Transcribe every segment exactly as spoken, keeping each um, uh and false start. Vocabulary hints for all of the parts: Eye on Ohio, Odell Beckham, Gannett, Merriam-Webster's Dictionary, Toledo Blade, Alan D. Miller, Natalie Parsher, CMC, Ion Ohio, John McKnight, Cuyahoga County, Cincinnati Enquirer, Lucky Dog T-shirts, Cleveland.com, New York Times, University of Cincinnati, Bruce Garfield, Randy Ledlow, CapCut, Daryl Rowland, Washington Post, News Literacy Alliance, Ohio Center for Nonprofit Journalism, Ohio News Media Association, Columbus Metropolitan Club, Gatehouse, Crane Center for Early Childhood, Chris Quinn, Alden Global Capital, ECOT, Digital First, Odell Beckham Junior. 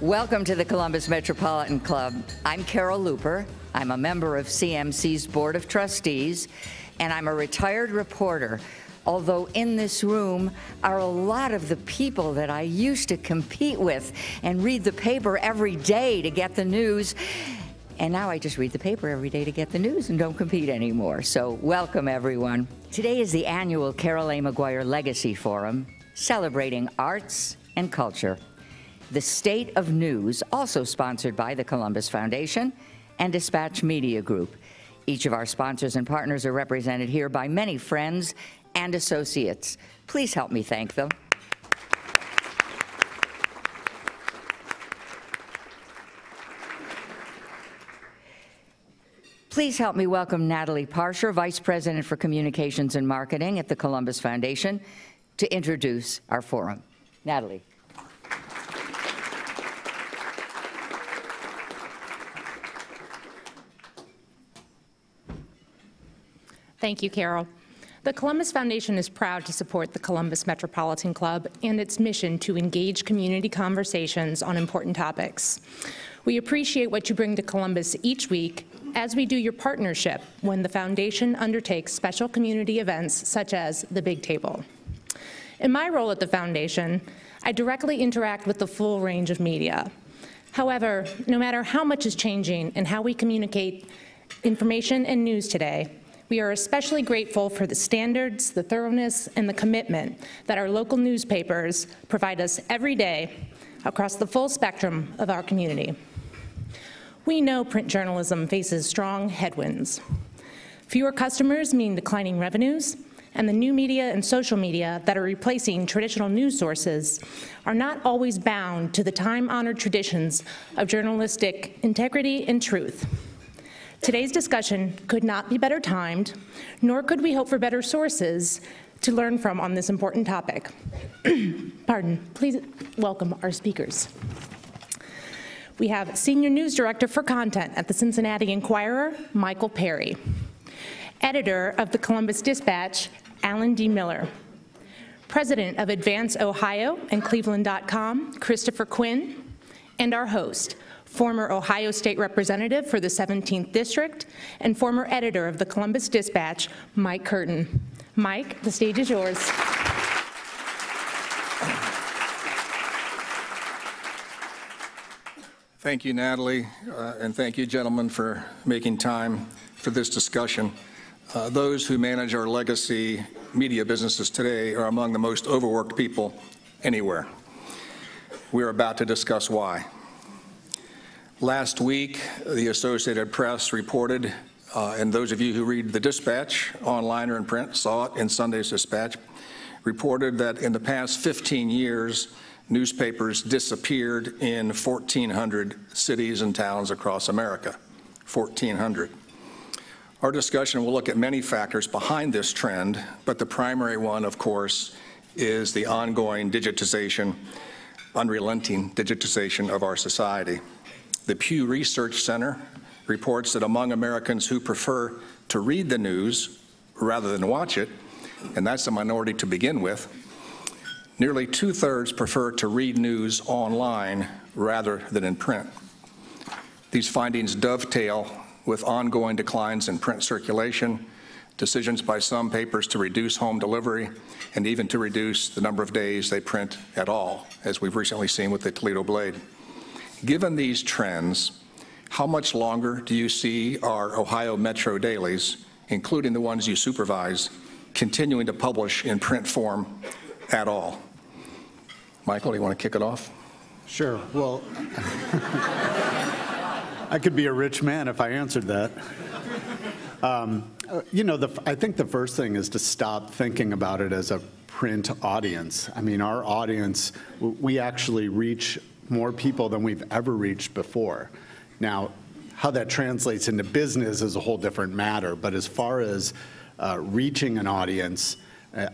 Welcome to the Columbus Metropolitan Club. I'm Carol Looper. I'm a member of C M C's Board of Trustees, and I'm a retired reporter. Although in this room are a lot of the people that I used to compete with and read the paper every day to get the news. And now I just read the paper every day to get the news and don't compete anymore. So welcome, everyone. Today is the annual Carol A. McGuire Legacy Forum, celebrating arts and culture. The State of News, also sponsored by the Columbus Foundation and Dispatch Media Group. Each of our sponsors and partners are represented here by many friends and associates. Please help me thank them. Please help me welcome Natalie Parsher, Vice President for Communications and Marketing at the Columbus Foundation, to introduce our forum. Natalie. Thank you, Carol. The Columbus Foundation is proud to support the Columbus Metropolitan Club and its mission to engage community conversations on important topics. We appreciate what you bring to Columbus each week, as we do your partnership when the Foundation undertakes special community events such as the Big Table. In my role at the Foundation, I directly interact with the full range of media. However, no matter how much is changing in how we communicate information and news today, we are especially grateful for the standards, the thoroughness, and the commitment that our local newspapers provide us every day across the full spectrum of our community. We know print journalism faces strong headwinds. Fewer customers mean declining revenues, and the new media and social media that are replacing traditional news sources are not always bound to the time-honored traditions of journalistic integrity and truth. Today's discussion could not be better timed, nor could we hope for better sources to learn from on this important topic. Pardon. Please welcome our speakers. We have Senior News Director for Content at the Cincinnati Enquirer, Michael Perry. Editor of the Columbus Dispatch, Alan D. Miller. President of AdvanceOhio and Cleveland dot com, Christopher Quinn. And our host, former Ohio State Representative for the seventeenth District and former editor of the Columbus Dispatch, Mike Curtin. Mike, the stage is yours. Thank you, Natalie, uh, and thank you, gentlemen, for making time for this discussion. Uh, those who manage our legacy media businesses today are among the most overworked people anywhere. We are about to discuss why. Last week, the Associated Press reported, uh, and those of you who read the Dispatch, online or in print, saw it in Sunday's Dispatch, reported that in the past fifteen years, newspapers disappeared in fourteen hundred cities and towns across America. fourteen hundred. Our discussion will look at many factors behind this trend, but the primary one, of course, is the ongoing digitization, unrelenting digitization of our society. The Pew Research Center reports that among Americans who prefer to read the news rather than watch it, and that's a minority to begin with, nearly two-thirds prefer to read news online rather than in print. These findings dovetail with ongoing declines in print circulation, decisions by some papers to reduce home delivery, and even to reduce the number of days they print at all, as we've recently seen with the Toledo Blade. Given these trends, how much longer do you see our Ohio Metro dailies, including the ones you supervise, continuing to publish in print form at all? Michael, do you want to kick it off? Sure. Well, I could be a rich man if I answered that. Um, you know, the, I think the first thing is to stop thinking about it as a print audience. I mean, our audience, we actually reach more people than we've ever reached before. Now, how that translates into business is a whole different matter, but as far as uh, reaching an audience,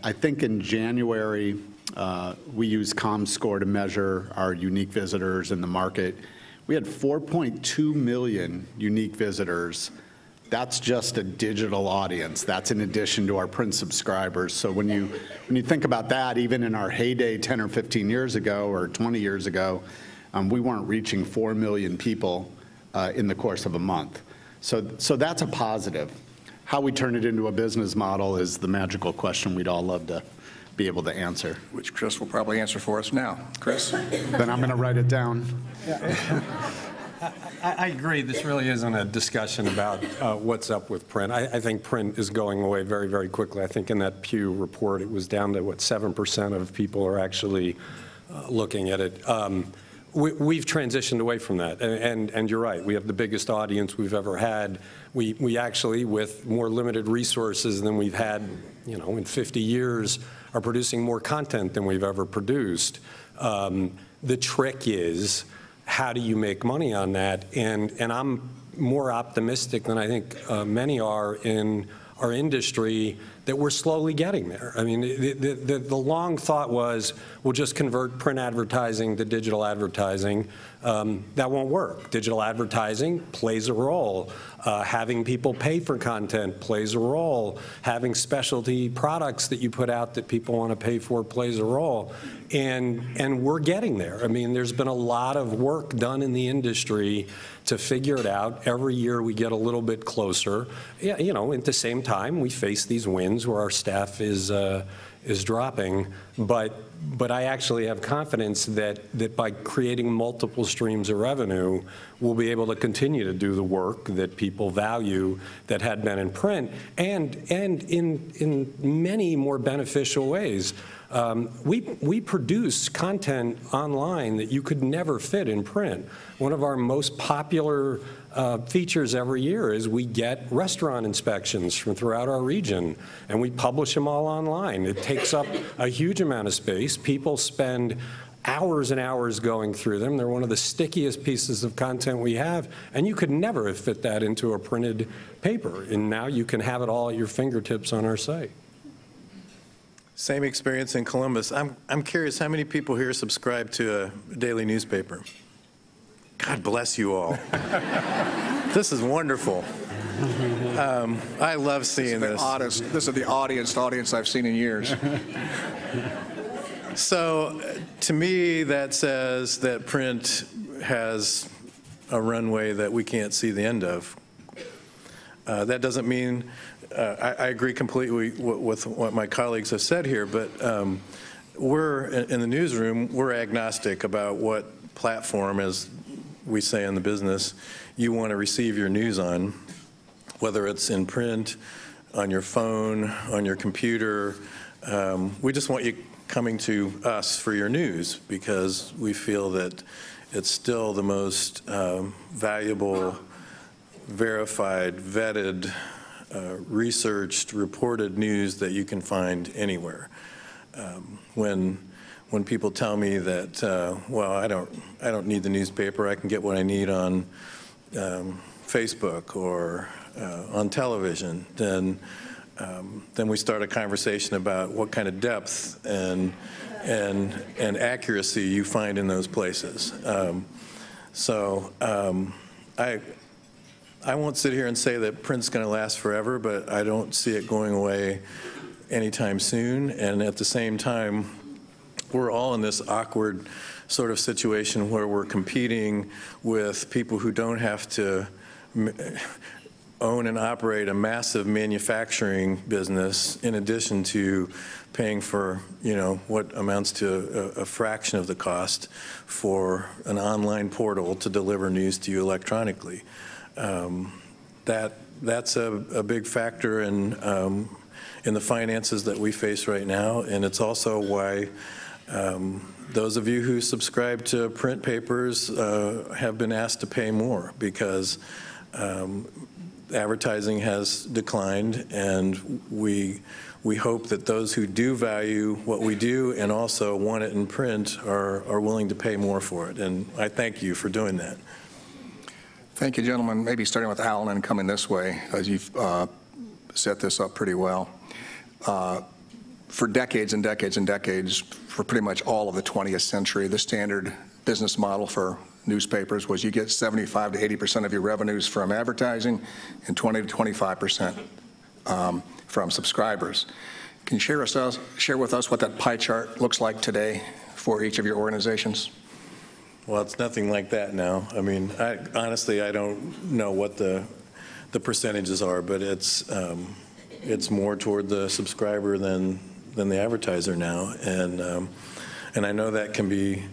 I think in January, uh, we used ComScore to measure our unique visitors in the market. We had four point two million unique visitors. That's just a digital audience. That's in addition to our print subscribers. So when you, when you think about that, even in our heyday ten or fifteen years ago or twenty years ago, um, we weren't reaching four million people uh, in the course of a month. So, so that's a positive. How we turn it into a business model is the magical question we'd all love to be able to answer. Which Chris will probably answer for us now. Chris? Then I'm going to write it down. Yeah. I, I agree. This really isn't a discussion about uh, what's up with print. I, I think print is going away very, very quickly. I think in that Pew report, it was down to, what, seven percent of people are actually uh, looking at it. Um, we, we've transitioned away from that, and, and, and you're right. We have the biggest audience we've ever had. We, we actually, with more limited resources than we've had, you know, in fifty years, are producing more content than we've ever produced. Um, the trick is, how do you make money on that? And, and I'm more optimistic than I think uh, many are in our industry that we're slowly getting there. I mean, the, the, the long thought was, we'll just convert print advertising to digital advertising. Um, that won't work. Digital advertising plays a role. Uh, having people pay for content plays a role. Having specialty products that you put out that people want to pay for plays a role. And, and we're getting there. I mean, there's been a lot of work done in the industry to figure it out. Every year we get a little bit closer. Yeah, you know, at the same time, we face these wins where our staff is uh, is dropping, but but I actually have confidence that that by creating multiple streams of revenue, we'll be able to continue to do the work that people value that had been in print, and and in in many more beneficial ways. Um, we we produce content online that you could never fit in print. One of our most popular Uh, features every year is we get restaurant inspections from throughout our region, and we publish them all online. It takes up a huge amount of space. People spend hours and hours going through them. They're one of the stickiest pieces of content we have, and you could never have fit that into a printed paper. And now you can have it all at your fingertips on our site. Same experience in Columbus. I'm, I'm curious, how many people here subscribe to a daily newspaper? God bless you all. This is wonderful. Um, I love seeing this. Is this. Oddest, this is the oddest audience I've seen in years. So, to me, that says that print has a runway that we can't see the end of. Uh, that doesn't mean uh, I, I agree completely w with what my colleagues have said here, but um, we're in the newsroom. We're agnostic about what platform is. We say in the business, you want to receive your news on, whether it's in print, on your phone, on your computer. Um, we just want you coming to us for your news because we feel that it's still the most um, valuable, verified, vetted, uh, researched, reported news that you can find anywhere. Um, when When people tell me that, uh, well, I don't, I don't need the newspaper. I can get what I need on um, Facebook or uh, on television. Then, um, then we start a conversation about what kind of depth and and and accuracy you find in those places. Um, so, um, I I won't sit here and say that print's going to last forever, but I don't see it going away anytime soon. And at the same time, we're all in this awkward sort of situation where we're competing with people who don't have to own and operate a massive manufacturing business in addition to paying for, you know, what amounts to a, a fraction of the cost for an online portal to deliver news to you electronically. Um, that, that's a, a big factor in, um, in the finances that we face right now, and it's also why Um, those of you who subscribe to print papers uh, have been asked to pay more because um, advertising has declined, and we we hope that those who do value what we do and also want it in print are, are willing to pay more for it, and I thank you for doing that. Thank you, gentlemen. Maybe starting with Alan and coming this way, as you've uh, set this up pretty well. Uh, For decades and decades and decades, for pretty much all of the twentieth century, the standard business model for newspapers was you get seventy-five to eighty percent of your revenues from advertising and twenty to twenty-five percent um, from subscribers. Can you share, us, share with us what that pie chart looks like today for each of your organizations? Well, it's nothing like that now. I mean, I, honestly, I don't know what the the percentages are, but it's um, it's more toward the subscriber than than the advertiser now, and um, and I know that can be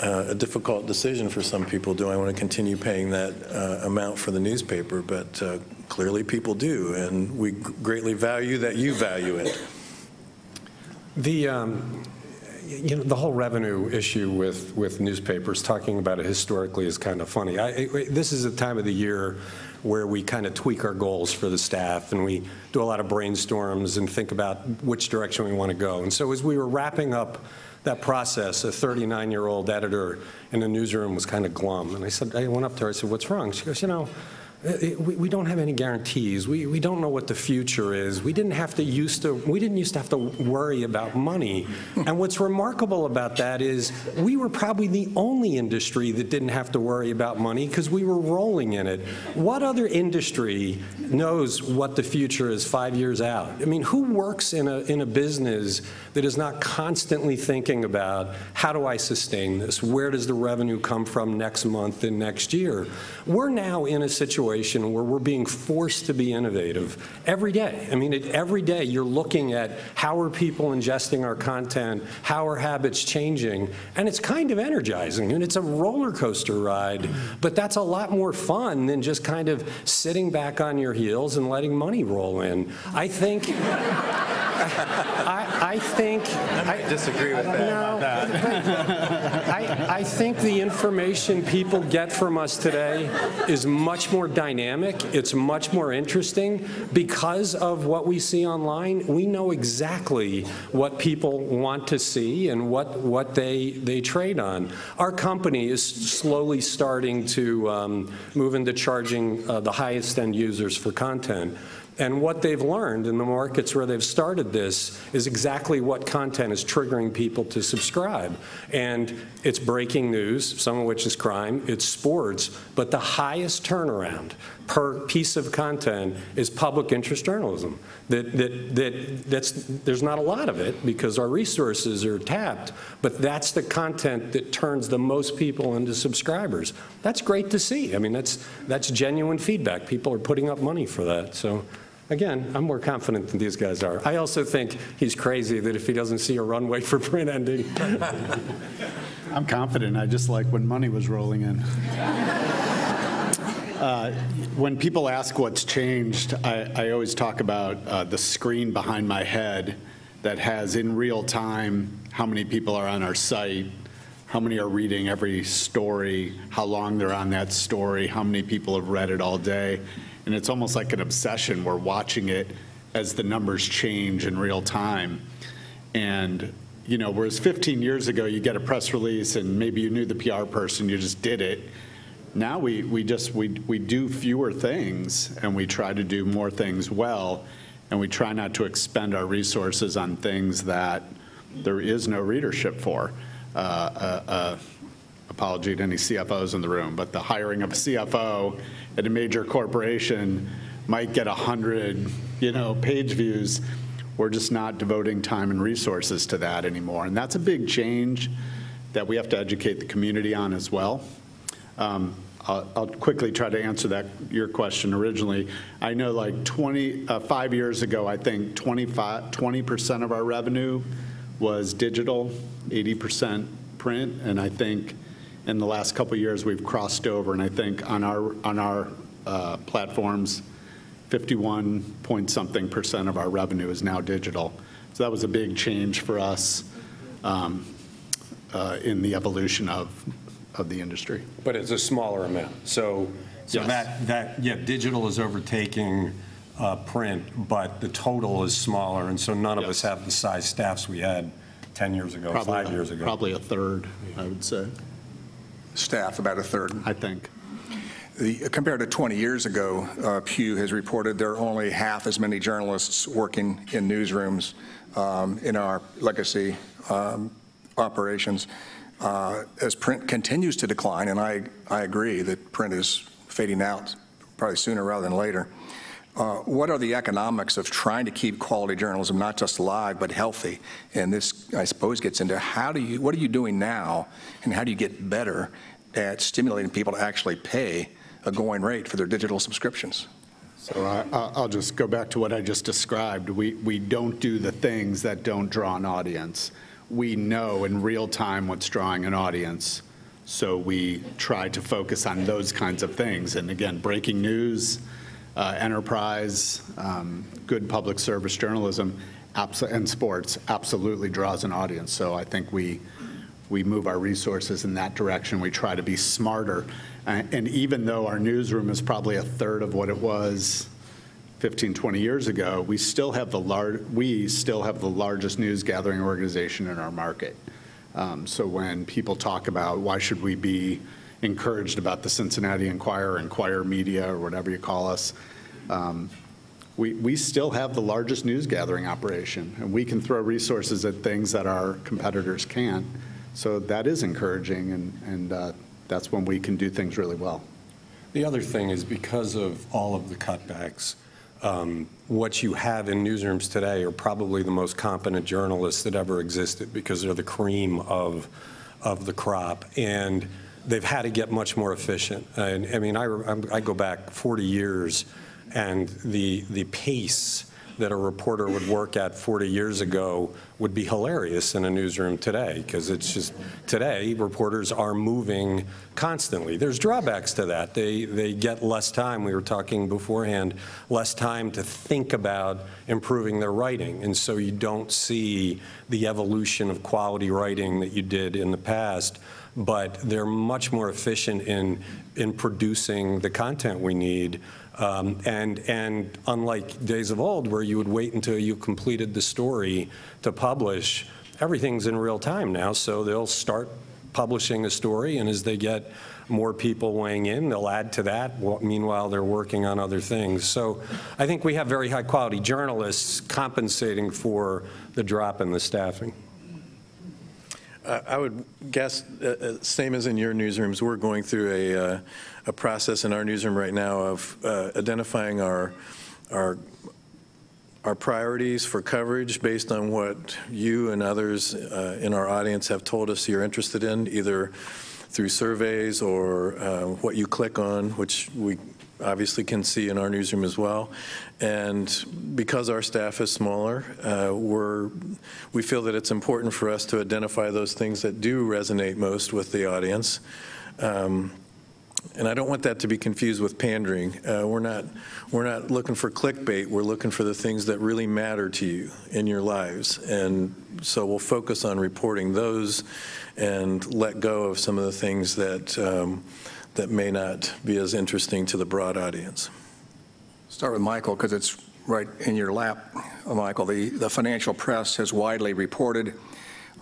uh, a difficult decision for some people. Do I want to continue paying that uh, amount for the newspaper? But uh, clearly, people do, and we greatly value that you value it. The um, you know, the whole revenue issue with with newspapers, talking about it historically, is kind of funny. I, I, this is a time of the year where we kind of tweak our goals for the staff, and we do a lot of brainstorms and think about which direction we want to go. And so as we were wrapping up that process, a thirty-nine-year-old editor in the newsroom was kind of glum. And I said, I went up to her, I said, what's wrong? She goes, you know, It, we, we don't have any guarantees. We, we don't know what the future is. We didn't have to used to, we didn't used to have to worry about money. And what's remarkable about that is we were probably the only industry that didn't have to worry about money because we were rolling in it. What other industry knows what the future is five years out? I mean, who works in a, in a business that is not constantly thinking about, how do I sustain this? Where does the revenue come from next month and next year? We're now in a situation where we're being forced to be innovative every day. I mean, every day you're looking at how are people ingesting our content, how are habits changing, and it's kind of energizing, and it's a roller coaster ride, but that's a lot more fun than just kind of sitting back on your heels and letting money roll in. I think, I, I think... I, I disagree with I, that. No, I, I think the information people get from us today is much more dynamic, it's much more interesting. Because of what we see online, we know exactly what people want to see and what, what they, they trade on. Our company is slowly starting to um, move into charging uh, the highest end users for content. And what they've learned in the markets where they've started this is exactly what content is triggering people to subscribe. And it's breaking news, some of which is crime, it's sports, but the highest turnaround per piece of content is public interest journalism. That, that, that, that's, there's not a lot of it because our resources are tapped, but that's the content that turns the most people into subscribers. That's great to see. I mean, that's, that's genuine feedback. People are putting up money for that. So again, I'm more confident than these guys are. I also think he's crazy that if he doesn't see a runway for print ending. I'm confident. I just like when money was rolling in. Uh, when people ask what's changed, I, I always talk about uh, the screen behind my head that has in real time how many people are on our site, how many are reading every story, how long they're on that story, how many people have read it all day. And it's almost like an obsession. We're watching it as the numbers change in real time. And, you know, whereas fifteen years ago, you get a press release and maybe you knew the P R person, you just did it. Now we, we just, we, we do fewer things and we try to do more things well, and we try not to expend our resources on things that there is no readership for. Uh, uh, uh, apology to any C F Os in the room, but the hiring of a C F O at a major corporation might get a hundred, you know, page views. We're just not devoting time and resources to that anymore. And that's a big change that we have to educate the community on as well. Um, I'll, I'll quickly try to answer that, your question originally. I know like twenty-five years ago, I think twenty-five, twenty percent of our revenue was digital, eighty percent print, and I think in the last couple of years we've crossed over, and I think on our, on our uh, platforms, fifty-one point something percent of our revenue is now digital. So that was a big change for us um, uh, in the evolution of of the industry. But it's a smaller amount. So, so yes. that, that, yeah, digital is overtaking uh, print, but the total is smaller, and so none yes. of us have the size staffs we had ten years ago, probably five a, years ago. Probably a third, I would say. Staff, about a third. I think. The, compared to twenty years ago, uh, Pew has reported there are only half as many journalists working in newsrooms um, in our legacy um, operations. Uh, as print continues to decline, and I, I agree that print is fading out probably sooner rather than later, Uh, what are the economics of trying to keep quality journalism not just alive but healthy? And this, I suppose, gets into how do you, what are you doing now, and how do you get better at stimulating people to actually pay a going rate for their digital subscriptions? So I, I'll just go back to what I just described. We, we don't do the things that don't draw an audience. We know in real time what's drawing an audience, so we try to focus on those kinds of things. And again, breaking news, uh, enterprise, um, good public service journalism, and sports absolutely draws an audience. So I think we, we move our resources in that direction. We try to be smarter. Uh, and even though our newsroom is probably a third of what it was fifteen, twenty years ago, we still have the lar we still have the largest news gathering organization in our market. Um, so when people talk about why should we be encouraged about the Cincinnati Enquirer, Enquirer Media, or whatever you call us, um, we, we still have the largest news gathering operation, and we can throw resources at things that our competitors can't. So that is encouraging, and, and uh, that's when we can do things really well. The other thing is, because of all of the cutbacks, um, what you have in newsrooms today are probably the most competent journalists that ever existed, because they're the cream of, of the crop. And they've had to get much more efficient. And I mean, I, I go back forty years, and the, the pace that a reporter would work at forty years ago would be hilarious in a newsroom today, because it's just, today reporters are moving constantly. There's drawbacks to that. They, they get less time, we were talking beforehand, less time to think about improving their writing. And so you don't see the evolution of quality writing that you did in the past, but they're much more efficient in, in producing the content we need. Um, and, and unlike days of old, where you would wait until you completed the story to publish, everything's in real time now. So they'll start publishing a story, and as they get more people weighing in, they'll add to that. Meanwhile, they're working on other things. So I think we have very high quality journalists compensating for the drop in the staffing. Uh, I would guess, uh, same as in your newsrooms, we're going through a, uh, a process in our newsroom right now of uh, identifying our, our, our priorities for coverage based on what you and others uh, in our audience have told us you're interested in, either through surveys or uh, what you click on, which we obviously can see in our newsroom as well. And because our staff is smaller, uh, we're, we feel that it's important for us to identify those things that do resonate most with the audience. Um, and I don't want that to be confused with pandering. Uh, we're not, we're not looking for clickbait, we're looking for the things that really matter to you in your lives. And so we'll focus on reporting those and let go of some of the things that um, that may not be as interesting to the broad audience. Start with Michael, because it's right in your lap, Michael. The, the financial press has widely reported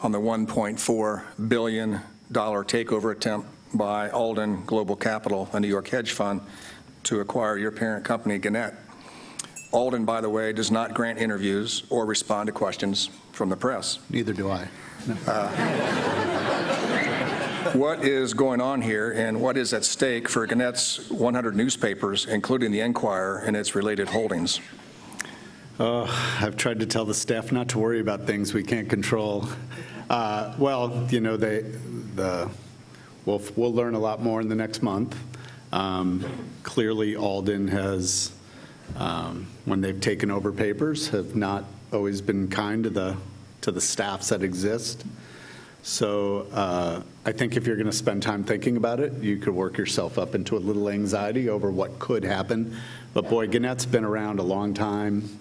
on the one point four billion dollar takeover attempt by Alden Global Capital, a New York hedge fund, to acquire your parent company, Gannett. Alden, by the way, does not grant interviews or respond to questions from the press. Neither do I. No. Uh, What is going on here, and what is at stake for Gannett's one hundred newspapers, including the Enquirer and its related holdings? Uh, I've tried to tell the staff not to worry about things we can't control. Uh, well, you know, they, the, we'll, we'll learn a lot more in the next month. Um, clearly, Alden has, um, when they've taken over papers, have not always been kind to the, to the staffs that exist. So uh, I think if you're going to spend time thinking about it, you could work yourself up into a little anxiety over what could happen. But boy, Gannett's been around a long time,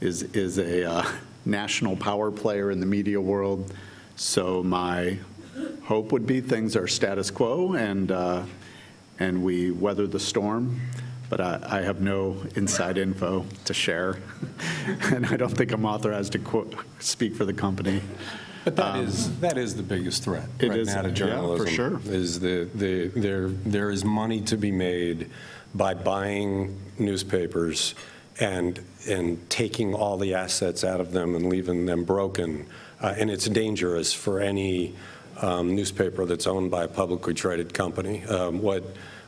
is, is a uh, national power player in the media world. So my hope would be things are status quo, and, uh, and we weather the storm. But I, I have no inside info to share, and I don't think I'm authorized to quote, speak for the company. But that um, is that is the biggest threat it right is, now to journalism. Yeah, for sure. Is the the there there is money to be made by buying newspapers and and taking all the assets out of them and leaving them broken, uh, and it's dangerous for any um, newspaper that's owned by a publicly traded company. Um, what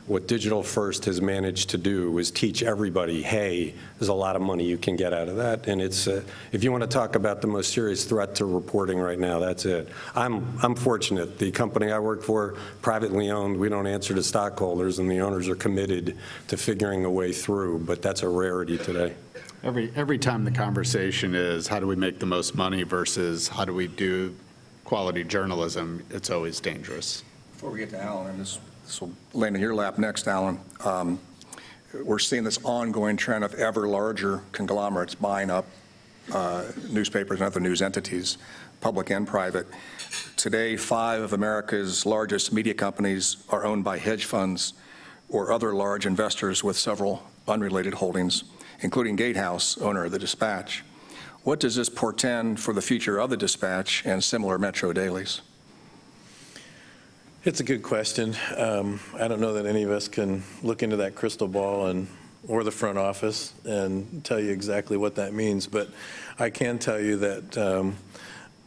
what Digital First has managed to do is teach everybody, hey, there's a lot of money you can get out of that. And it's, uh, if you want to talk about the most serious threat to reporting right now, that's it. I'm, I'm fortunate. The company I work for, privately owned, we don't answer to stockholders, and the owners are committed to figuring a way through, but that's a rarity today. Every, every time the conversation is how do we make the most money versus how do we do quality journalism, it's always dangerous. Before we get to Alan, and this, this will land in your lap next, Alan, um, we're seeing this ongoing trend of ever larger conglomerates buying up uh, newspapers and other news entities, public and private. Today, five of America's largest media companies are owned by hedge funds or other large investors with several unrelated holdings, including Gatehouse, owner of the Dispatch. What does this portend for the future of the Dispatch and similar Metro dailies? It's a good question. Um, I don't know that any of us can look into that crystal ball and or the front office and tell you exactly what that means, but I can tell you that um,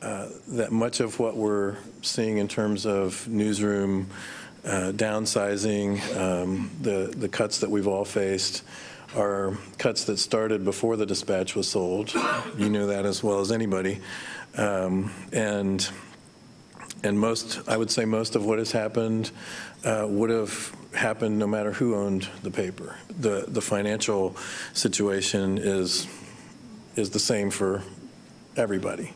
uh, that much of what we're seeing in terms of newsroom uh, downsizing, um, the the cuts that we've all faced, are cuts that started before the Dispatch was sold. You knew that as well as anybody. Um, and and most, I would say most of what has happened uh, would have happened no matter who owned the paper. The the financial situation is is the same for everybody.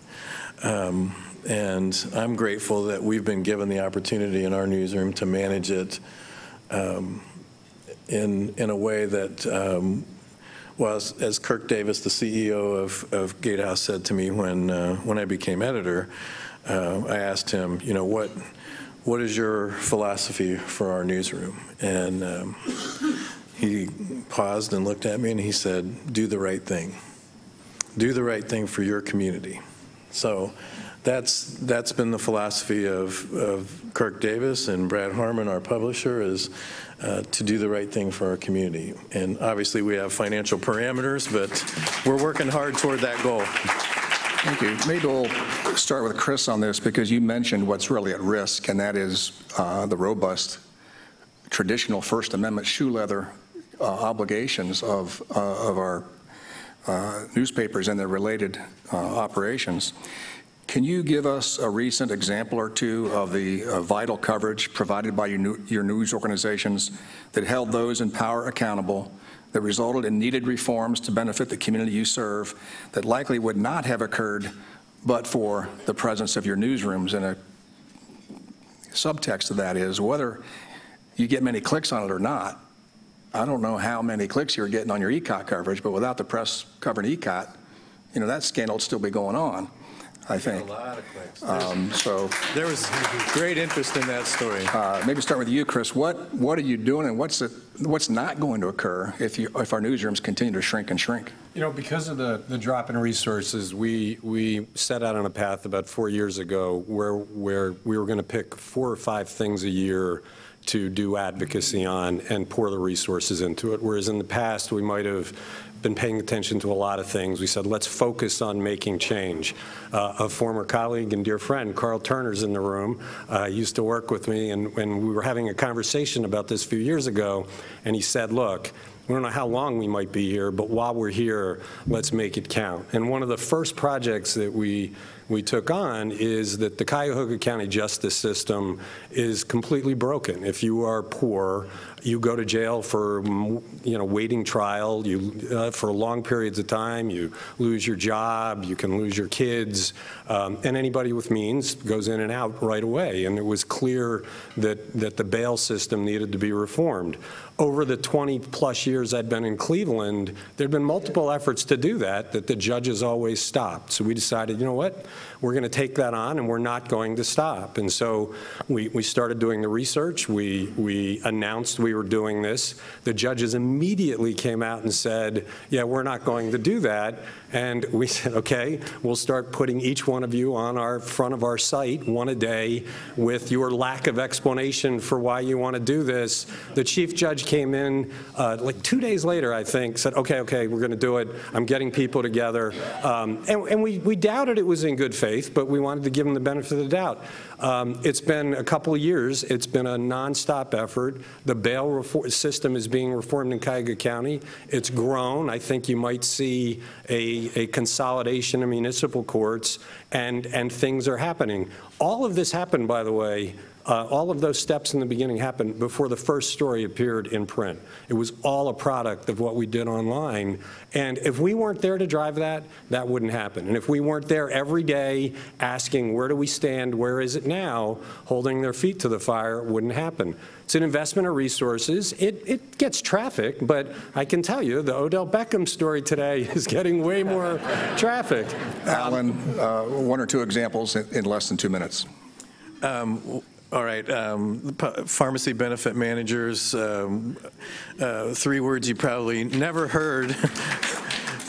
Um, and I'm grateful that we've been given the opportunity in our newsroom to manage it um, in in a way that, um, well, as, as Kirk Davis, the C E O of, of Gatehouse, said to me when uh, when I became editor, uh, I asked him, you know, what what is your philosophy for our newsroom? And um, he paused and looked at me and he said, do the right thing. Do the right thing for your community. So that's that's been the philosophy of, of Kirk Davis and Brad Harmon, our publisher, is uh, to do the right thing for our community. And obviously we have financial parameters, but we're working hard toward that goal. Thank you. Maybe we'll start with Chris on this, because you mentioned what's really at risk, and that is uh, the robust traditional First Amendment shoe leather uh, obligations of, uh, of our uh, newspapers and their related uh, operations. Can you give us a recent example or two of the uh, vital coverage provided by your, new, your news organizations that held those in power accountable, that resulted in needed reforms to benefit the community you serve, that likely would not have occurred but for the presence of your newsrooms? And a subtext of that is, whether you get many clicks on it or not, I don't know how many clicks you're getting on your ECOT coverage, but without the press covering ECOT, you know, that scandal would still be going on, I think. A lot of clicks. Um, so there was great interest in that story. Uh, maybe start with you, Chris. What what are you doing, and what's it, what's not going to occur if you if our newsrooms continue to shrink and shrink? You know, because of the the drop in resources, we we set out on a path about four years ago where where we were going to pick four or five things a year to do advocacy on and pour the resources into it. Whereas in the past, we might have been paying attention to a lot of things. We said, let's focus on making change. Uh, a former colleague and dear friend, Carl Turner's in the room, uh, used to work with me, and, and we were having a conversation about this a few years ago, and he said, look, we don't know how long we might be here, but while we're here, let's make it count. And one of the first projects that we we took on is that the Cuyahoga County justice system is completely broken. If you are poor, you go to jail for, you know, waiting trial, you uh, for long periods of time, you lose your job, you can lose your kids, um, and anybody with means goes in and out right away. And it was clear that that the bail system needed to be reformed. Over the twenty plus years I'd been in Cleveland, there'd been multiple efforts to do that, that the judges always stopped. So we decided, you know what, we're gonna take that on and we're not going to stop. And so we, we started doing the research, we, we announced we were doing this. The judges immediately came out and said, yeah, we're not going to do that. And we said, okay, we'll start putting each one of you on our front of our site, one a day, with your lack of explanation for why you wanna do this. The chief judge came in uh, like two days later, I think, said, okay, okay, we're going to do it. I'm getting people together. Um, and and we, we doubted it was in good faith, but we wanted to give them the benefit of the doubt. Um, it's been a couple of years. It's been a nonstop effort. The bail reform system is being reformed in Cuyahoga County. It's grown. I think you might see a, a consolidation of municipal courts, and, and things are happening. All of this happened, by the way, Uh, all of those steps in the beginning happened before the first story appeared in print. It was all a product of what we did online. And if we weren't there to drive that, that wouldn't happen. And if we weren't there every day asking, where do we stand, where is it now, holding their feet to the fire, it wouldn't happen. It's an investment of resources. It, it gets traffic, but I can tell you the Odell Beckham story today is getting way more traffic. Alan, uh, one or two examples in, in less than two minutes. Um, All right, um, pharmacy benefit managers, um, uh, three words you probably never heard,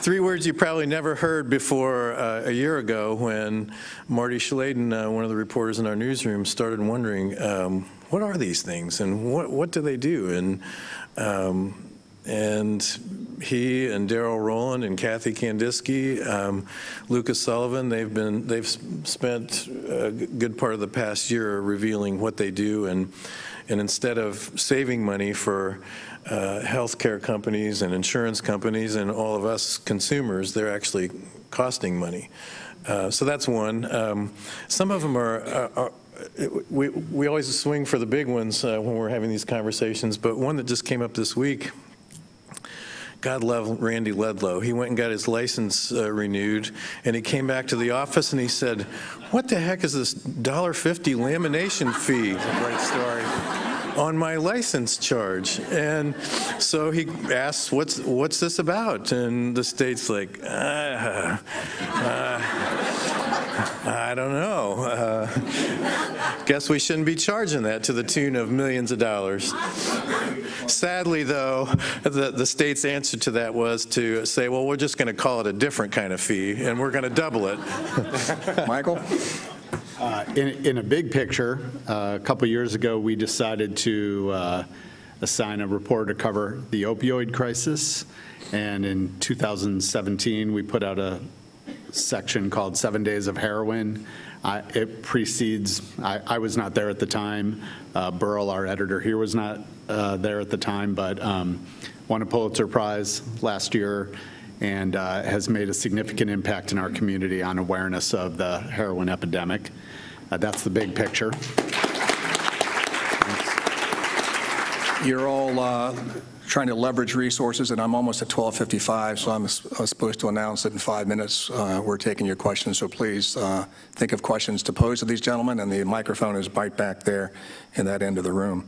three words you probably never heard before uh, a year ago when Marty Schladen, uh, one of the reporters in our newsroom, started wondering, um, what are these things and what, what do they do? And, um, and he and Daryl Rowland and Kathy Kandisky, um, Lucas Sullivan, they've been they've spent a good part of the past year revealing what they do, and and instead of saving money for uh, healthcare companies and insurance companies and all of us consumers, they're actually costing money. Uh, so that's one. Um, some of them are. are, are we we always swing for the big ones uh, when we're having these conversations, but one that just came up this week. God love Randy Ledlow. He went and got his license uh, renewed, and he came back to the office and he said, what the heck is this one dollar fifty lamination fee? That's a great story. On my license charge. And so he asks, what's, what's this about? And the state's like, uh, uh, I don't know. Uh, guess we shouldn't be charging that to the tune of millions of dollars. Sadly, though, the, the state's answer to that was to say, well, we're just going to call it a different kind of fee, and we're going to double it. Michael? Uh, in, in a big picture, uh, a couple years ago, we decided to uh, assign a reporter to cover the opioid crisis. And in two thousand seventeen, we put out a section called Seven Days of Heroin. I, it precedes, I, I was not there at the time. Uh, Burl, our editor here, was not uh, there at the time, but um, won a Pulitzer Prize last year, and uh, has made a significant impact in our community on awareness of the heroin epidemic. Uh, that's the big picture. You're all uh, trying to leverage resources, and I'm almost at twelve fifty-five, so I'm uh, supposed to announce that in five minutes uh, we're taking your questions, so please uh, think of questions to pose to these gentlemen, and the microphone is right back there in that end of the room.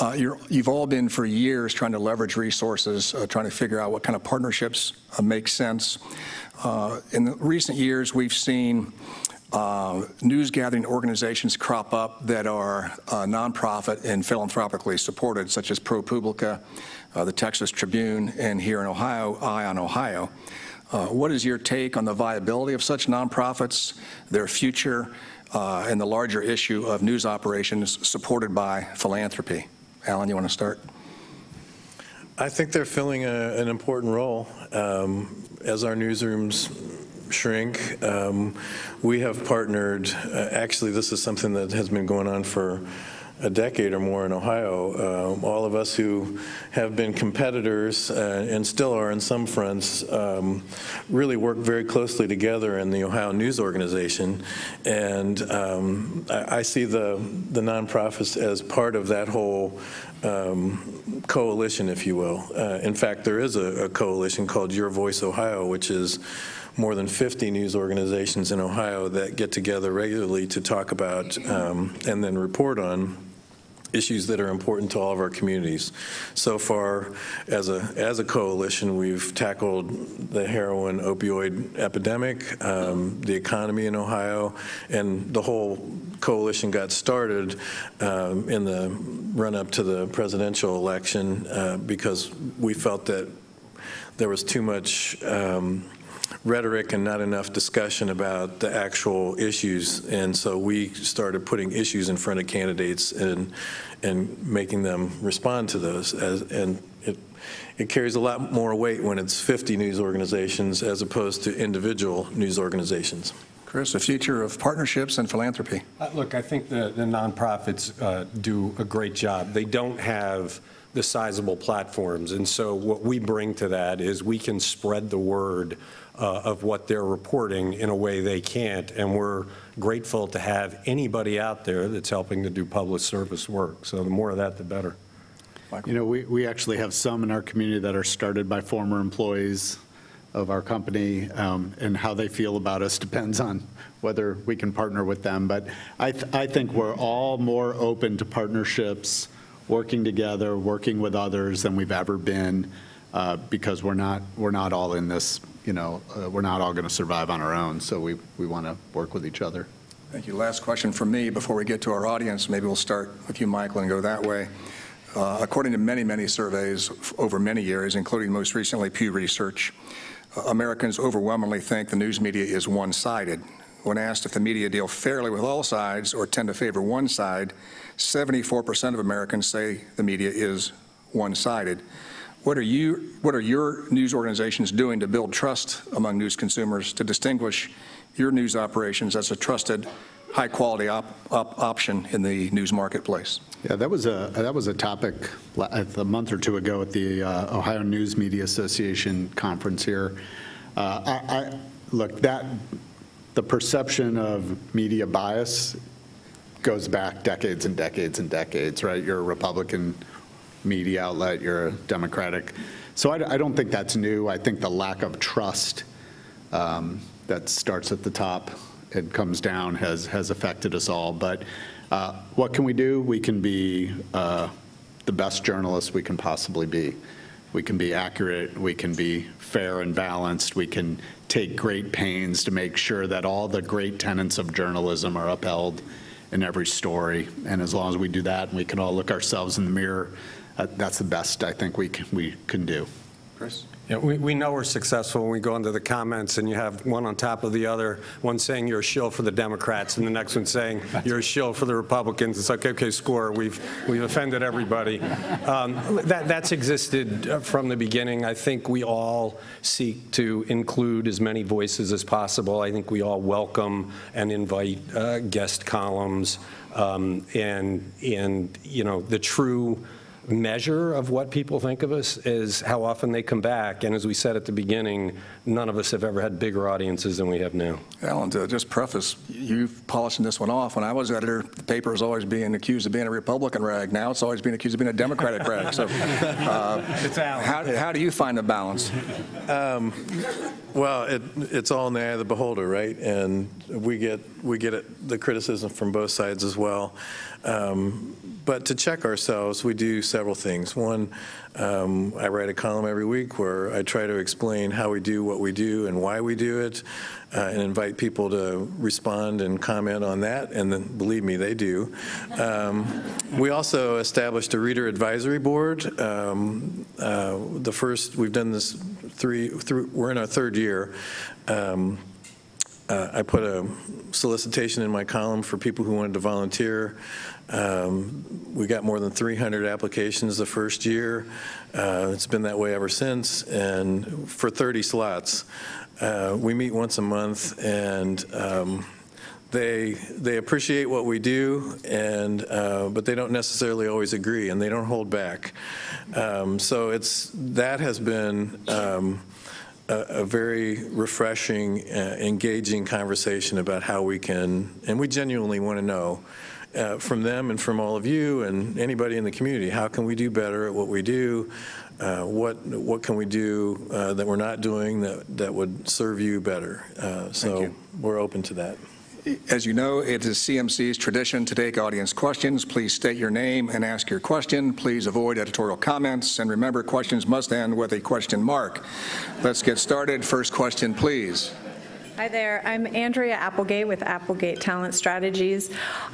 Uh, you're, you've all been for years trying to leverage resources, uh, trying to figure out what kind of partnerships uh, make sense. Uh, in the recent years, we've seen uh, news gathering organizations crop up that are uh, nonprofit and philanthropically supported, such as ProPublica, uh, the Texas Tribune, and here in Ohio, Eye on Ohio. Uh, what is your take on the viability of such nonprofits, their future, uh, and the larger issue of news operations supported by philanthropy? Alan, you want to start? I think they're filling a, an important role. Um, as our newsrooms shrink, um, we have partnered, uh, actually this is something that has been going on for a decade or more in Ohio. Um, all of us who have been competitors uh, and still are in some fronts um, really work very closely together in the Ohio News Organization, and um, I, I see the, the nonprofits as part of that whole um, coalition, if you will. Uh, in fact, there is a, a coalition called Your Voice Ohio, which is more than fifty news organizations in Ohio that get together regularly to talk about um, and then report on issues that are important to all of our communities. So far, as a, as a coalition, we've tackled the heroin opioid epidemic, um, the economy in Ohio, and the whole coalition got started um, in the run-up to the presidential election uh, because we felt that there was too much um, rhetoric and not enough discussion about the actual issues, and so we started putting issues in front of candidates and and making them respond to those. As, and it it carries a lot more weight when it's fifty news organizations as opposed to individual news organizations. workers, the future of partnerships and philanthropy? Uh, look, I think the, the nonprofits uh, do a great job. They don't have the sizable platforms, and so what we bring to that is we can spread the word uh, of what they're reporting in a way they can't, and we're grateful to have anybody out there that's helping to do public service work. So the more of that, the better. Michael. You know, we, we actually have some in our community that are started by former employees of our company, um, and how they feel about us depends on whether we can partner with them. But I, th I think we're all more open to partnerships, working together, working with others than we've ever been, uh, because we're not we're not all in this. You know, uh, we're not all going to survive on our own. So we we want to work with each other. Thank you. Last question from me before we get to our audience. Maybe we'll start with you, Michael, and go that way. Uh, according to many, many surveys over many years, including most recently Pew Research, uh, Americans overwhelmingly think the news media is one-sided. When asked if the media deal fairly with all sides or tend to favor one side, seventy-four percent of Americans say the media is one-sided. What are you, what are your news organizations doing to build trust among news consumers to distinguish your news operations as a trusted, high-quality op, op option in the news marketplace? Yeah, that was a that was a topic a month or two ago at the uh, Ohio News Media Association conference here. Uh, I, I look that the perception of media bias goes back decades and decades and decades, right? You're a Republican media outlet, you're a Democratic, so I, I don't think that's new. I think the lack of trust um, that starts at the top and comes down has has affected us all. But uh, what can we do? We can be uh, the best journalists we can possibly be. We can be accurate. We can be fair and balanced. We can take great pains to make sure that all the great tenets of journalism are upheld in every story. And as long as we do that, and we can all look ourselves in the mirror, uh, that's the best I think we can, we can do. Chris? Yeah, we, we know we're successful when we go into the comments and you have one on top of the other, one saying you're a shill for the Democrats and the next one saying you're a shill for the Republicans. It's like, okay, score, we've, we've offended everybody. Um, that, that's existed from the beginning. I think we all seek to include as many voices as possible. I think we all welcome and invite uh, guest columns um, and, and, you know, the true measure of what people think of us is how often they come back. And as we said at the beginning, none of us have ever had bigger audiences than we have now. Alan, to just preface, you've polishing this one off. When I was editor, the paper was always being accused of being a Republican rag. Now it's always being accused of being a Democratic rag. So uh, it's Alan. How, how do you find a balance? Um, well, it, it's all in the eye of the beholder, right? And we get, we get it, the criticism from both sides as well. Um, But to check ourselves, we do several things. One, um, I write a column every week where I try to explain how we do what we do and why we do it, uh, and invite people to respond and comment on that. And then, believe me, they do. Um, we also established a reader advisory board. Um, uh, the first, we've done this three, th- we're in our third year. Um, Uh, I put a solicitation in my column for people who wanted to volunteer. Um, we got more than three hundred applications the first year. Uh, it's been that way ever since, and for thirty slots. Uh, we meet once a month, and um, they they appreciate what we do, and uh, but they don't necessarily always agree, and they don't hold back. Um, so it's that has been Um, A, a very refreshing, uh, engaging conversation about how we can, and we genuinely want to know uh, from them and from all of you and anybody in the community, how can we do better at what we do? Uh, what what can we do uh, that we're not doing that, that would serve you better? Uh, so you. We're open to that. As you know, it is C M C's tradition to take audience questions. Please state your name and ask your question. Please avoid editorial comments. And remember, questions must end with a question mark. Let's get started. First question, please. Hi there, I'm Andrea Applegate with Applegate Talent Strategies.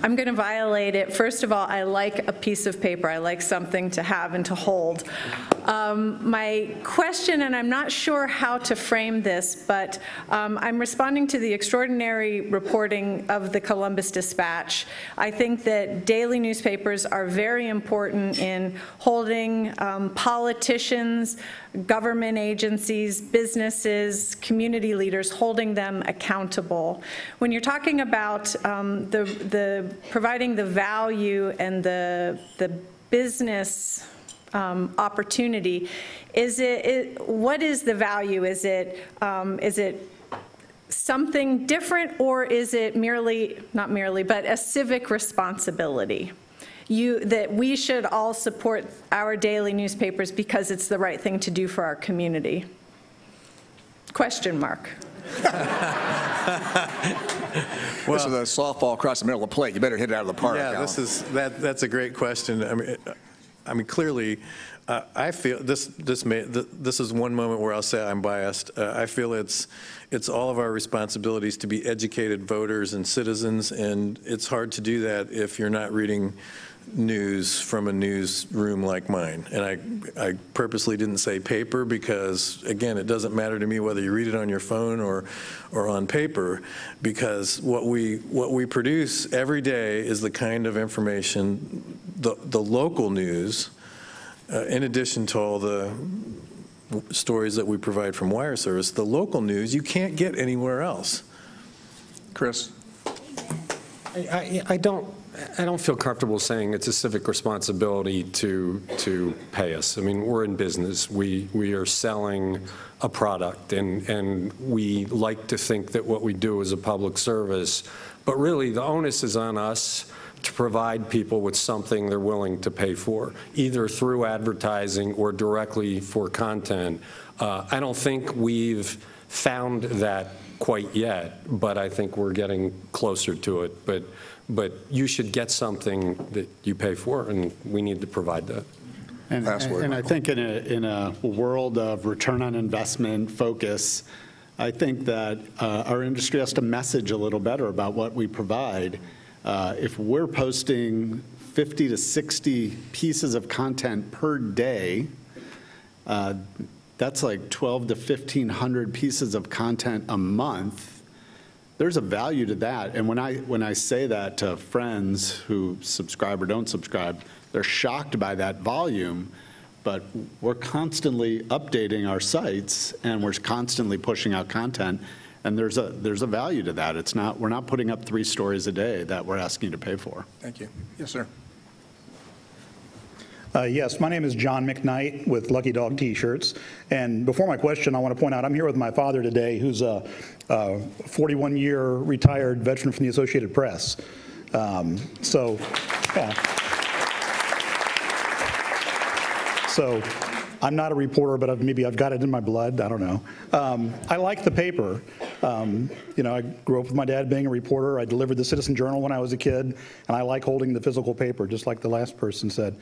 I'm going to violate it. First of all, I like a piece of paper. I like something to have and to hold. Um, my question, and I'm not sure how to frame this, but um, I'm responding to the extraordinary reporting of the Columbus Dispatch. I think that daily newspapers are very important in holding um, politicians, government agencies, businesses, community leaders, holding them them accountable. When you're talking about um, the, the providing the value and the, the business um, opportunity, is it, it, what is the value? Is it, um, is it something different, or is it merely, not merely, but a civic responsibility? You, that we should all support our daily newspapers because it's the right thing to do for our community? Question mark. Well, this is a softball across the middle of the plate. You better hit it out of the park. Yeah, Alan. This is that. That's a great question. I mean, I mean clearly, uh, I feel this. This may. Th this is one moment where I'll say I'm biased. Uh, I feel it's. It's all of our responsibilities to be educated voters and citizens, and it's hard to do that if you're not reading news from a newsroom like mine. And I, I purposely didn't say paper because, again, it doesn't matter to me whether you read it on your phone or, or on paper, because what we, what we produce every day is the kind of information, the, the local news, uh, in addition to all the stories that we provide from wire service, the local news you can't get anywhere else. Chris? I, I, I don't. I don't feel comfortable saying it's a civic responsibility to to pay us. I mean, we're in business. We we are selling a product, and and we like to think that what we do is a public service. But really, the onus is on us to provide people with something they're willing to pay for, either through advertising or directly for content. Uh, I don't think we've found that quite yet, but I think we're getting closer to it. But. But you should get something that you pay for, and we need to provide that. And, Password, and I think in a, in a world of return on investment focus, I think that uh, our industry has to message a little better about what we provide. Uh, if we're posting fifty to sixty pieces of content per day, uh, that's like twelve to fifteen hundred pieces of content a month. There's a value to that, and when I when I say that to friends who subscribe or don't subscribe, they're shocked by that volume. But we're constantly updating our sites, and we're constantly pushing out content, and there's a there's a value to that. It's not we're not putting up three stories a day that we're asking you to pay for. Thank you. Yes, sir. Uh, yes, my name is John McKnight with Lucky Dog T-shirts, and before my question, I want to point out I'm here with my father today, who's a forty-one-year uh, retired veteran from the Associated Press. Um, so, yeah. So, I'm not a reporter, but I've, maybe I've got it in my blood. I don't know. Um, I like the paper. Um, you know, I grew up with my dad being a reporter. I delivered the Citizen Journal when I was a kid, and I like holding the physical paper, just like the last person said.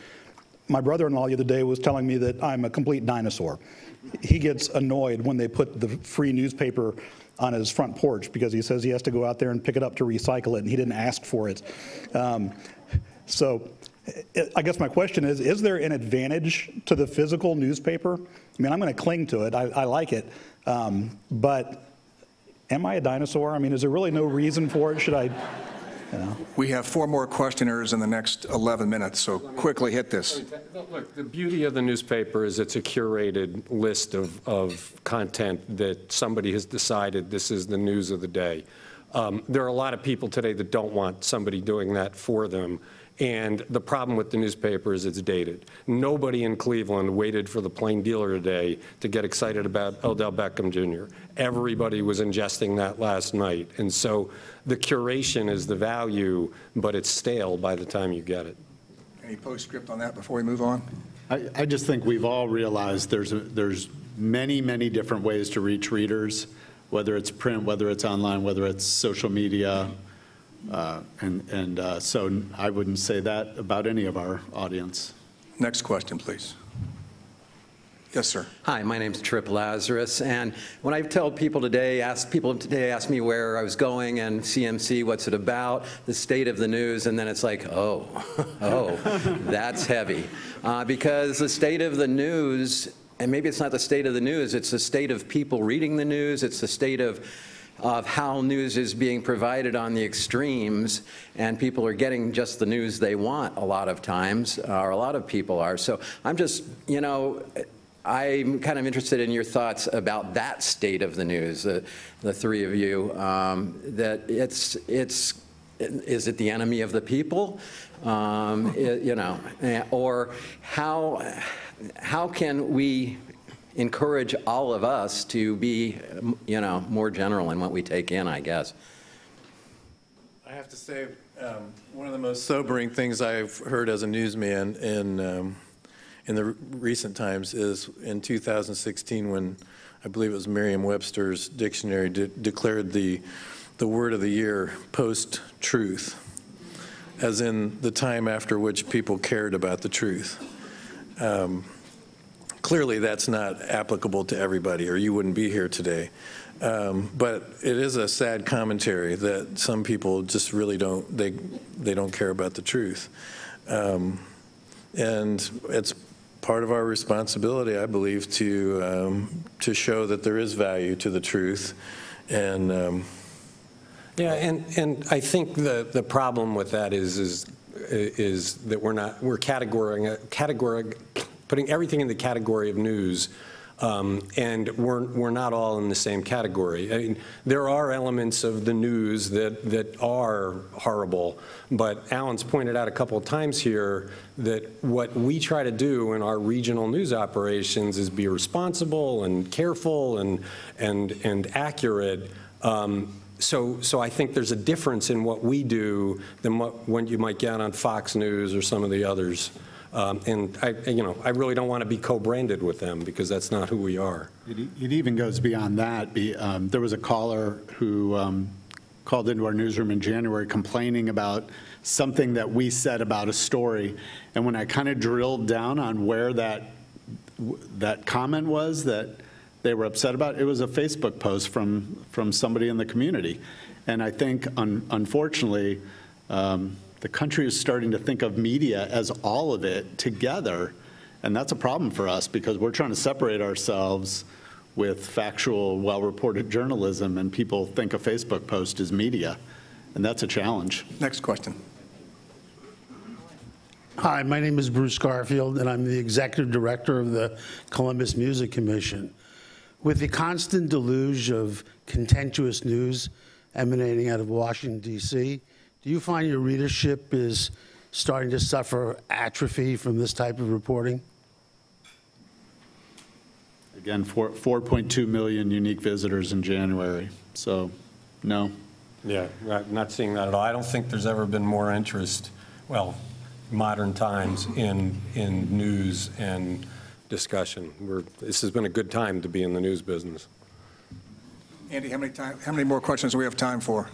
My brother-in-law the other day was telling me that I'm a complete dinosaur. He gets annoyed when they put the free newspaper on his front porch because he says he has to go out there and pick it up to recycle it, and he didn't ask for it. Um, so I guess my question is, is there an advantage to the physical newspaper? I mean, I'm going to cling to it. I, I like it. Um, but am I a dinosaur? I mean, is there really no reason for it? Should I? You know. We have four more questioners in the next eleven minutes, so quickly hit this. Look, the beauty of the newspaper is it's a curated list of, of content that somebody has decided this is the news of the day. Um, there are a lot of people today that don't want somebody doing that for them, and the problem with the newspaper is it's dated. Nobody in Cleveland waited for the Plain Dealer today to get excited about Odell Beckham Junior Everybody was ingesting that last night, and so the curation is the value, but it's stale by the time you get it. Any postscript on that before we move on? I, I just think we've all realized there's, a, there's many, many different ways to reach readers, whether it's print, whether it's online, whether it's social media. Uh, and and uh, so I wouldn't say that about any of our audience. Next question, please. Yes, sir. Hi, my name's Trip Lazarus, and when I tell people today, ask people today, ask me where I was going and C M C, what's it about, the state of the news, and then it's like, oh, oh, that's heavy, uh, because the state of the news, and maybe it's not the state of the news, it's the state of people reading the news, it's the state of of how news is being provided on the extremes, and people are getting just the news they want a lot of times, or a lot of people are. So I'm just, you know, I'm kind of interested in your thoughts about that state of the news, uh, the three of you, um, that it's, it's, is it the enemy of the people? Um, it, you know, or how, how can we encourage all of us to be, you know, more general in what we take in, I guess? I have to say, um, one of the most sobering things I've heard as a newsman in, um, in the recent times is in two thousand sixteen when I believe it was Merriam-Webster's dictionary de declared the, the word of the year post-truth, as in the time after which people cared about the truth. Um, Clearly, that's not applicable to everybody, or you wouldn't be here today. Um, but it is a sad commentary that some people just really don't, they, they don't care about the truth. Um, and it's part of our responsibility, I believe, to, um, to show that there is value to the truth. And um, yeah, and, and I think the, the problem with that is, is, is that we're not, we're categorizing, categorizing, putting everything in the category of news, um, and we're, we're not all in the same category. I mean, there are elements of the news that, that are horrible, but Alan's pointed out a couple of times here that what we try to do in our regional news operations is be responsible and careful and, and, and accurate. Um, So, so I think there's a difference in what we do than what, what you might get on Fox News or some of the others. Um, and I, you know, I really don't want to be co-branded with them because that's not who we are. It, it even goes beyond that. Be, um, there was a caller who um, called into our newsroom in January complaining about something that we said about a story. And when I kind of drilled down on where that, that comment was that they were upset about, it was a Facebook post from, from somebody in the community. And I think, un unfortunately, um, the country is starting to think of media as all of it together. And that's a problem for us because we're trying to separate ourselves with factual, well-reported journalism, and people think a Facebook post is media. And that's a challenge. Next question. Hi, my name is Bruce Garfield, and I'm the executive director of the Columbus Music Commission. With the constant deluge of contentious news emanating out of Washington, D C, do you find your readership is starting to suffer atrophy from this type of reporting? Again, four point two million unique visitors in January, so no. Yeah, not, not seeing that at all. I don't think there's ever been more interest, well, modern times in, in news and discussion. We're, this has been a good time to be in the news business. Andy, how many time, how many more questions do we have time for?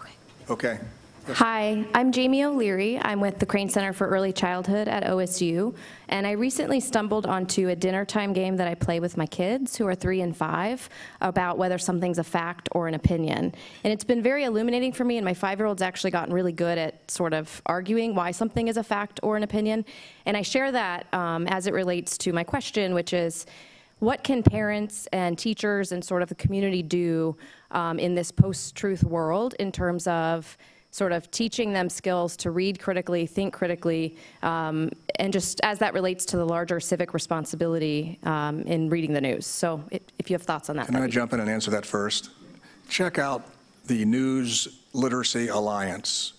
Okay. Okay. Yes. Hi, I'm Jamie O'Leary. I'm with the Crane Center for Early Childhood at O S U, and I recently stumbled onto a dinner time game that I play with my kids, who are three and five, about whether something's a fact or an opinion. And it's been very illuminating for me, and my five-year-old's actually gotten really good at sort of arguing why something is a fact or an opinion. And I share that um, as it relates to my question, which is, what can parents and teachers and sort of the community do um, in this post-truth world in terms of sort of teaching them skills to read critically, think critically, um, and just as that relates to the larger civic responsibility um, in reading the news. So it, if you have thoughts on that. Can I jump in and answer that first? Check out the News Literacy Alliance,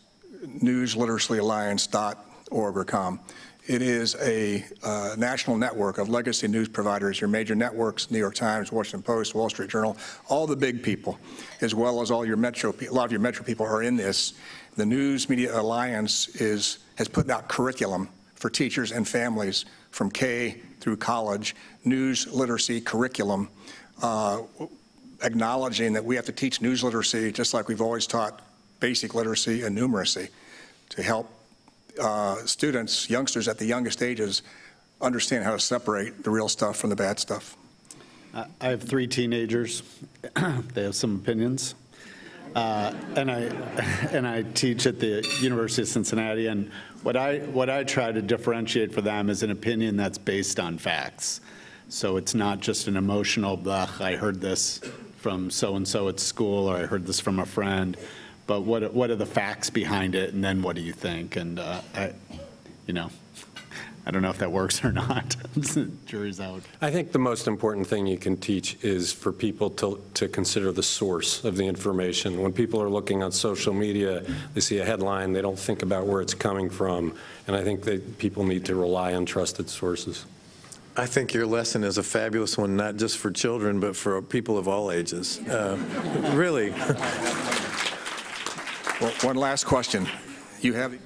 news literacy alliance dot org or com. It is a uh, national network of legacy news providers, your major networks, New York Times, Washington Post, Wall Street Journal, all the big people, as well as all your metro, a lot of your metro people are in this. The News Media Alliance is, has put out curriculum for teachers and families from K through college, news literacy curriculum, uh, acknowledging that we have to teach news literacy just like we've always taught basic literacy and numeracy to help Uh, students, youngsters at the youngest ages, understand how to separate the real stuff from the bad stuff. Uh, I have three teenagers. They have some opinions. Uh, and, I, and I teach at the University of Cincinnati, and what I, what I try to differentiate for them is an opinion that's based on facts. So it's not just an emotional, blech, I heard this from so-and-so at school, or I heard this from a friend. But what, what are the facts behind it, and then what do you think? And uh, I, you know, I don't know if that works or not. Jury's out. I think the most important thing you can teach is for people to, to consider the source of the information. When people are looking on social media, they see a headline, they don't think about where it's coming from. And I think that people need to rely on trusted sources. I think your lesson is a fabulous one, not just for children, but for people of all ages. Uh, really. Well, one last question. You have...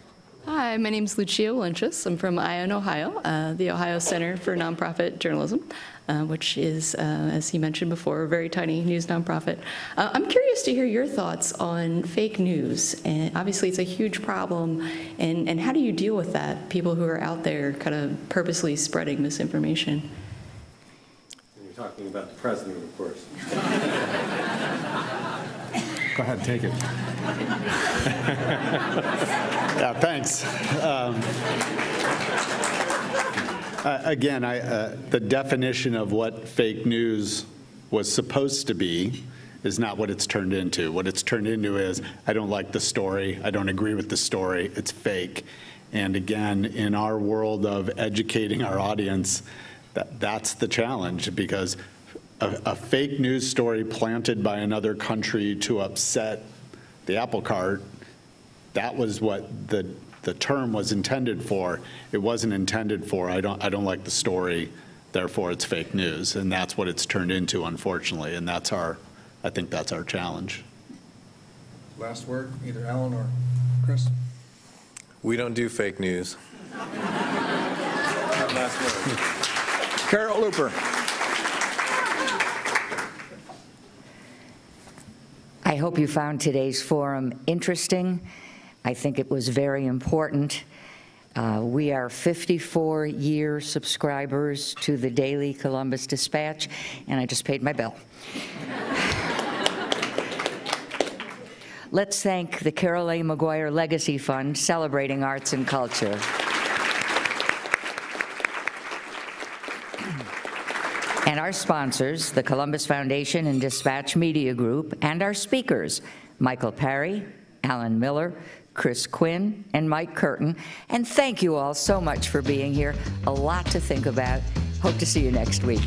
Hi, my name's Lucia Wilentius. I'm from Ion, Ohio, uh, the Ohio Center for Nonprofit Journalism, uh, which is, uh, as he mentioned before, a very tiny news nonprofit. Uh, I'm curious to hear your thoughts on fake news. And obviously, it's a huge problem. And, and how do you deal with that, people who are out there kind of purposely spreading misinformation? And you're talking about the president, of course. Go ahead, take it. Yeah, thanks. Um, uh, again, I, uh, the definition of what fake news was supposed to be is not what it's turned into. What it's turned into is, I don't like the story, I don't agree with the story, it's fake. And again, in our world of educating our audience, that, that's the challenge, because A, a fake news story planted by another country to upset the apple cart, that was what the, the term was intended for. It wasn't intended for, I don't, I don't like the story, therefore it's fake news. And that's what it's turned into, unfortunately. And that's our, I think that's our challenge. Last word, either Alan or Chris. We don't do fake news. Last word. Carol Looper. I hope you found today's forum interesting. I think it was very important. Uh, we are fifty-four year subscribers to the Daily Columbus Dispatch, and I just paid my bill. Let's thank the Carol A. McGuire Legacy Fund, celebrating arts and culture. And our sponsors, the Columbus Foundation and Dispatch Media Group, and our speakers, Michael Perry, Alan Miller, Chris Quinn, and Mike Curtin. And thank you all so much for being here. A lot to think about. Hope to see you next week.